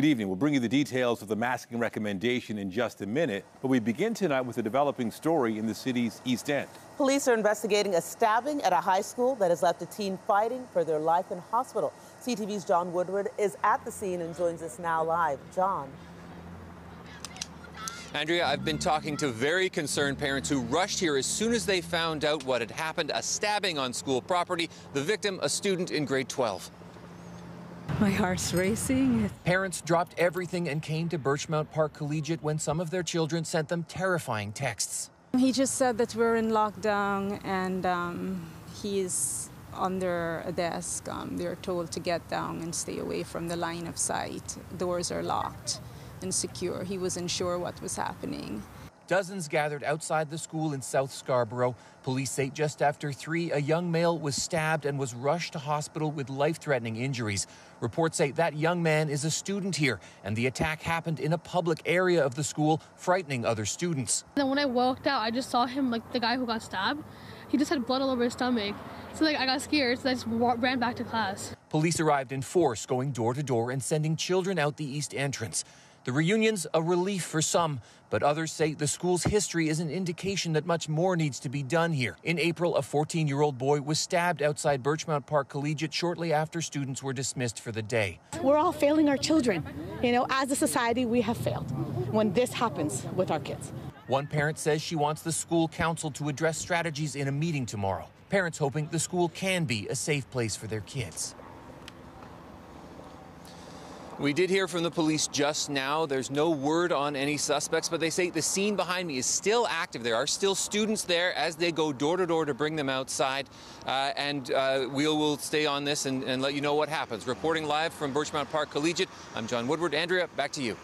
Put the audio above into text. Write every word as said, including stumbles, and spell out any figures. Good evening. We'll bring you the details of the masking recommendation in just a minute, but we begin tonight with a developing story in the city's East End. Police are investigating a stabbing at a high school that has left a teen fighting for their life in hospital. C T V's John Woodward is at the scene and joins us now live. John. Andrea, I've been talking to very concerned parents who rushed here as soon as they found out what had happened, a stabbing on school property. The victim, a student in grade twelve. My heart's racing. Parents dropped everything and came to Birchmount Park Collegiate when some of their children sent them terrifying texts. He just said that we're in lockdown and um, he's under a desk. Um, they're told to get down and stay away from the line of sight. Doors are locked and secure. He wasn't sure what was happening. Dozens gathered outside the school in South Scarborough. Police say just after three, a young male was stabbed and was rushed to hospital with life-threatening injuries. Reports say that young man is a student here, and the attack happened in a public area of the school, frightening other students. And then when I walked out, I just saw him, like the guy who got stabbed. He just had blood all over his stomach. So like, I got scared, so I just ran back to class. Police arrived in force, going door to door and sending children out the east entrance. The reunion's a relief for some, but others say the school's history is an indication that much more needs to be done here. In April, a fourteen-year-old boy was stabbed outside Birchmount Park Collegiate shortly after students were dismissed for the day. We're all failing our children. You know, as a society, we have failed when this happens with our kids. One parent says she wants the school council to address strategies in a meeting tomorrow. Parents hoping the school can be a safe place for their kids. We did hear from the police just now. There's no word on any suspects, but they say the scene behind me is still active. There are still students there as they go door to door to bring them outside. Uh, and uh, we will stay on this and, and let you know what happens. Reporting live from Birchmount Park Collegiate, I'm John Woodward. Andrea, back to you.